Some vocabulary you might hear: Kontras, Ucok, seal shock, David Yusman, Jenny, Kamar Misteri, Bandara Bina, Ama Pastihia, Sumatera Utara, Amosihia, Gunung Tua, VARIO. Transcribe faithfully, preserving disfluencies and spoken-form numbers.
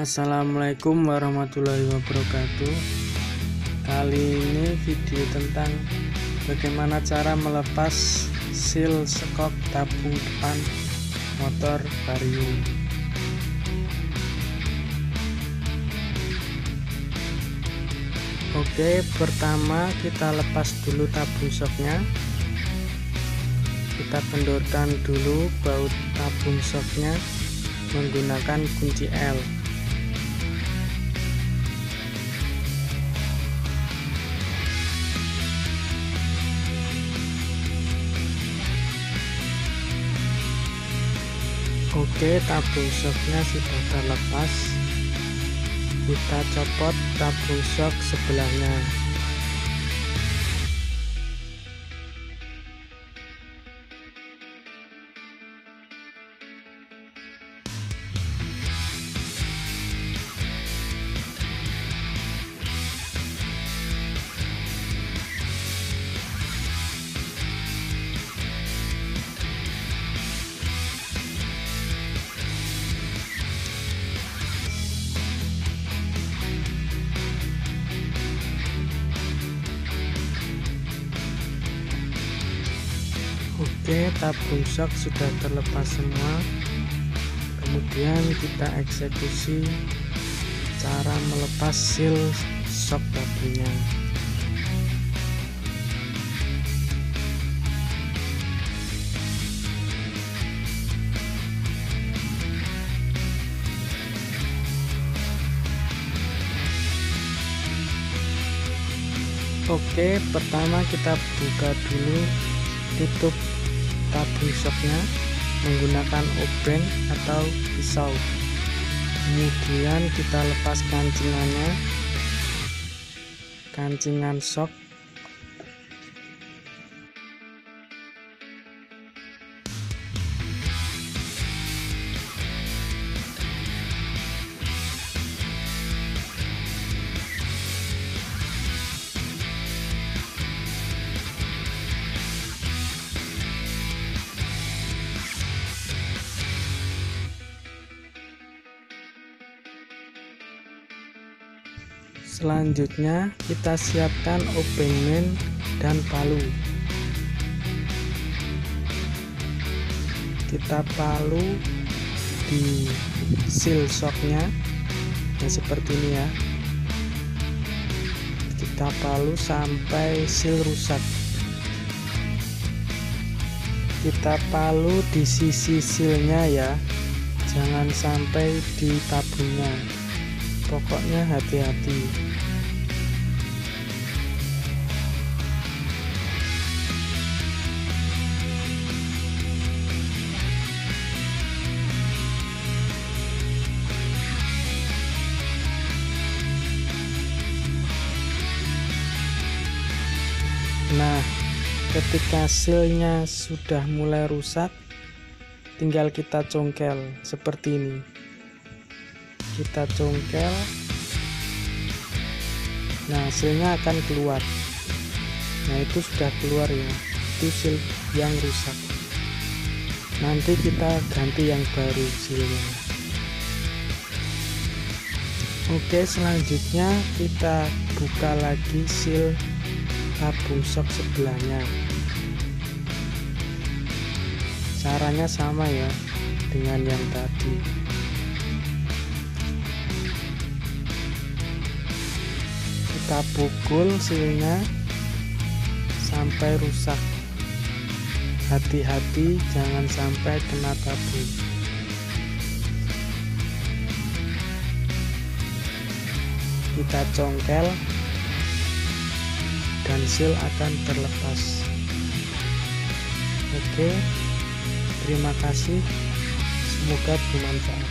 Assalamualaikum warahmatullahi wabarakatuh. Kali ini video tentang bagaimana cara melepas seal skok tabung depan motor Vario. Oke, pertama kita lepas dulu tabung skoknya. Kita kendorkan dulu baut tabung shocknya menggunakan kunci L. Oke, tabung shocknya sudah terlepas. Kita copot tabung shock sebelahnya. Oke, tabung shock sudah terlepas semua. Kemudian kita eksekusi cara melepas seal shock tabungnya. Oke, pertama kita buka dulu tutup tabung shocknya menggunakan obeng atau pisau. Kemudian kita lepas kancingannya, kancingan shock. Selanjutnya kita siapkan obeng main dan palu. Kita palu di seal shocknya, ya seperti ini ya. Kita palu sampai seal rusak. Kita palu di sisi sealnya ya, jangan sampai di tabungnya. Pokoknya hati-hati. Nah, ketika sealnya sudah mulai rusak, tinggal kita congkel seperti ini. Kita congkel, nah hasilnya akan keluar. Nah itu sudah keluar ya, itu seal yang rusak. Nanti kita ganti yang baru sealnya. Oke, selanjutnya kita buka lagi seal tabung shock sebelahnya. Caranya sama ya dengan yang tadi. Kita pukul sealnya sampai rusak. Hati-hati, jangan sampai kena tabung. Kita congkel dan seal akan terlepas. Oke, terima kasih, semoga bermanfaat.